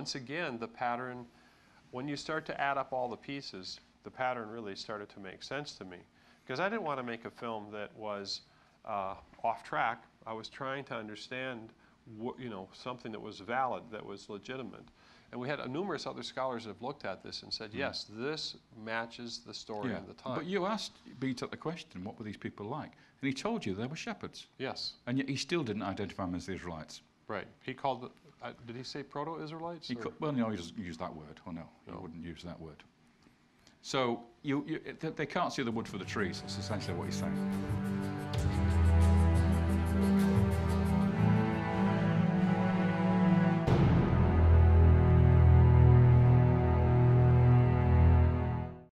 once again, the pattern, when you start to add up all the pieces, the pattern really started to make sense to me. Because I didn't want to make a film that was off track. I was trying to understand something that was valid, that was legitimate. And we had numerous other scholars that have looked at this and said, yes, this matches the story of the time. But you asked Beatot the question, what were these people like? And he told you they were shepherds. Yes. And yet he still didn't identify them as the Israelites. Right. He called them, did he say proto-Israelites? Well, no, he doesn't use that word. Oh, no, he wouldn't use that word. So they can't see the wood for the trees. That's essentially what he's saying.